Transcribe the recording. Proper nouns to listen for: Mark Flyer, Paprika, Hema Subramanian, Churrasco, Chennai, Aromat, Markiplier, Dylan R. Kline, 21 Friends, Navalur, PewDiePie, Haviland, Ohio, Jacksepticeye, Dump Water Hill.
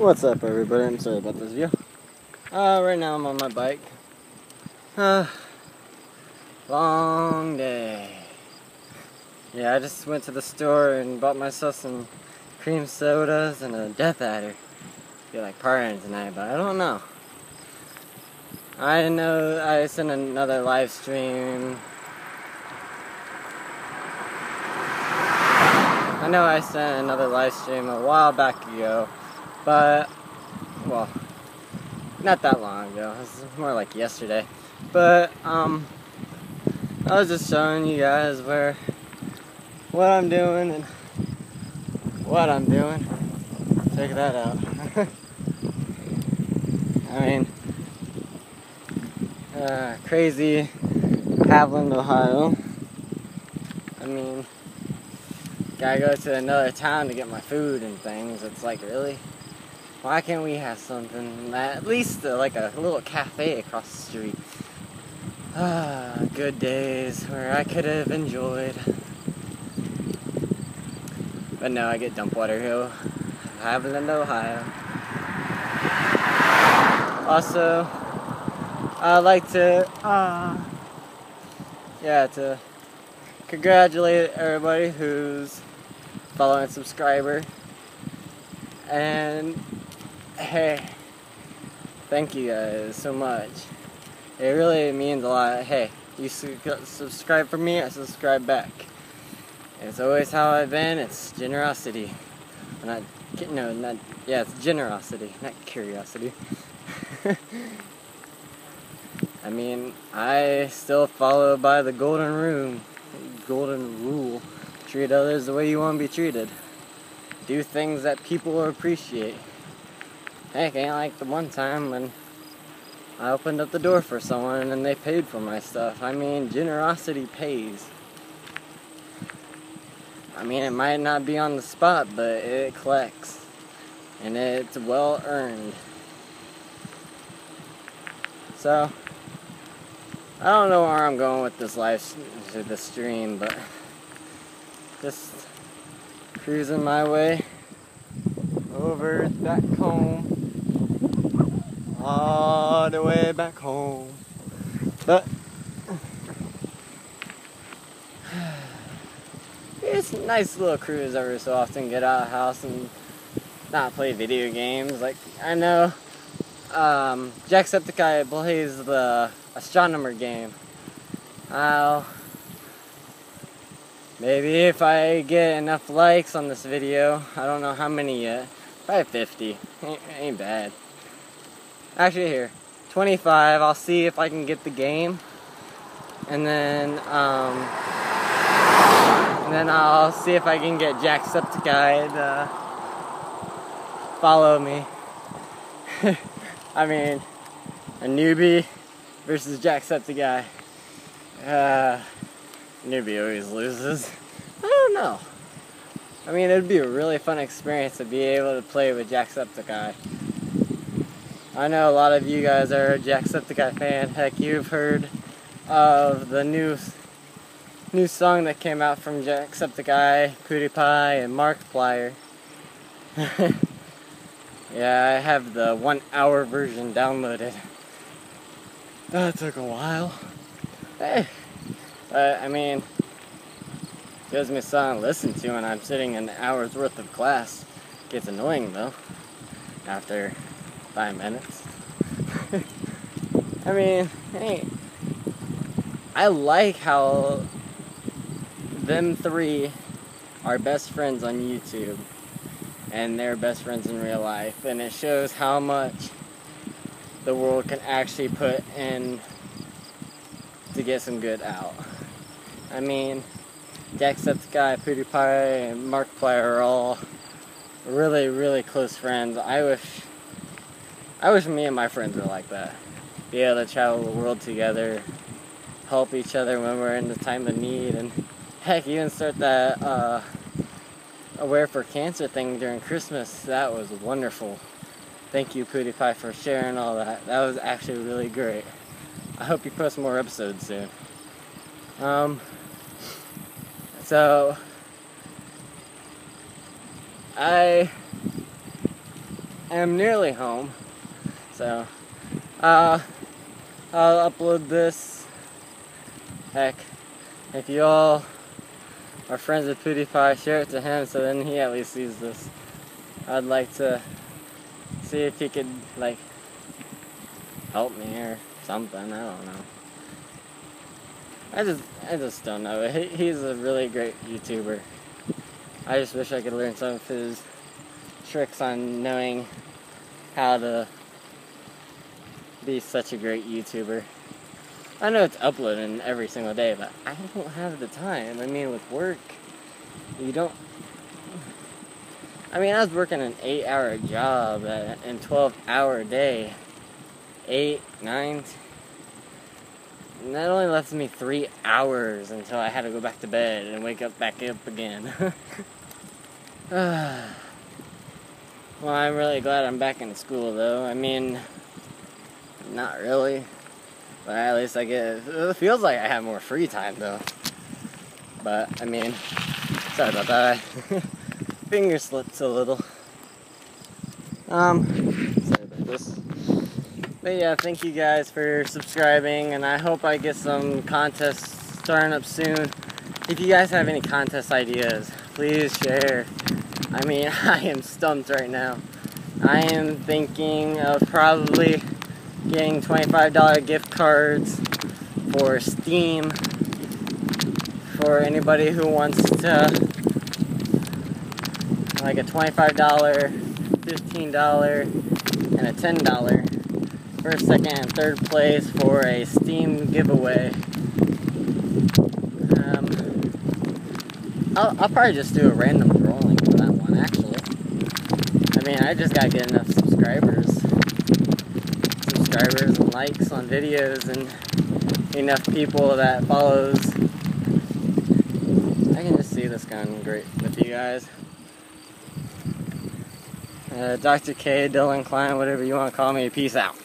What's up, everybody? I'm sorry about this view. Right now I'm on my bike. Long day. Yeah, I just went to the store and bought myself some cream sodas and a Death Adder. I feel like partying tonight, but I don't know. I know I sent another live stream. I know I sent another live stream a while back ago, but, well, not that long ago. It was more like yesterday. But, I was just showing you guys what I'm doing and what I'm doing. Check that out. I mean, crazy Haviland, Ohio. I mean, gotta go to another town to get my food and things. It's like, really? Why can't we have something? At least like a little cafe across the street. Good days where I could have enjoyed. But no, I get Dump Water Hill, Haviland, Ohio. Also, I'd like to, to congratulate everybody who's following a subscriber, and hey, thank you guys so much. It really means a lot. Hey, you subscribe for me, I subscribe back. It's always how I've been. It's generosity. It's generosity, not curiosity. I mean, I still follow by the golden rule. Treat others the way you want to be treated. Do things that people appreciate. Heck, ain't like the one time when I opened up the door for someone and they paid for my stuff. I mean, generosity pays. I mean, it might not be on the spot, but it collects. And it's well earned. So, I don't know where I'm going with this stream, but just cruising my way over back home, all the way back home. But it's a nice little cruise every so often. Get out of the house and not play video games. Like, I know Jacksepticeye plays the astronomer game. Maybe if I get enough likes on this video, I don't know how many yet, probably 50, ain't bad. Actually, here, 25, I'll see if I can get the game, and then, I'll see if I can get Jacksepticeye to follow me. I mean, a newbie versus Jacksepticeye. Newbie always loses. I don't know. I mean, it'd be a really fun experience to be able to play with Jacksepticeye. I know a lot of you guys are a Jacksepticeye fan. Heck, you've heard of the new song that came out from Jacksepticeye, PewDiePie, and Mark Flyer. Yeah, I have the 1 hour version downloaded. That took a while. Hey, I mean, it gives me something to listen to when I'm sitting an hour's worth of class. Gets annoying though, after 5 minutes. I mean, hey, I like how them three are best friends on YouTube. And they're best friends in real life, and it shows how much the world can actually put in to get some good out. I mean, Jacksepticeye, PewDiePie, and Markiplier are all really, really close friends. I wish me and my friends were like that. Be able to travel the world together, help each other when we're in the time of need, and heck, even start that Aware for Cancer thing during Christmas. That was wonderful. Thank you, PewDiePie, for sharing all that. That was actually really great. I hope you post more episodes soon. So am nearly home, so I'll upload this. Heck, if you all are friends with PewDiePie, share it to him so then he at least sees this. I'd like to see if he could, like, help me or something, I don't know. I just don't know. He's a really great YouTuber. I just wish I could learn some of his tricks on knowing how to be such a great YouTuber. I know it's uploading every single day, but I don't have the time. I mean, with work, you don't... I mean, I was working an 8-hour job and 12-hour day. 8, 9... And that only left me 3 hours until I had to go back to bed and wake up back up again. Well, I'm really glad I'm back in school, though. I mean, not really. But at least I get... It feels like I have more free time, though. But, I mean... Sorry about that. Finger slips a little. Sorry about this. But yeah, thank you guys for subscribing, and I hope I get some contests starting up soon. If you guys have any contest ideas, please share. I mean, I am stumped right now. I am thinking of probably getting $25 gift cards for Steam for anybody who wants to, like, a $25, $15, and a $10. First, second, and third place for a Steam giveaway. I'll probably just do a random drawing for that one, actually. I mean, I just gotta get enough subscribers and likes on videos, and enough people that follows. I can just see this going great with you guys. Dr. K, Dylan Kline, whatever you want to call me, peace out.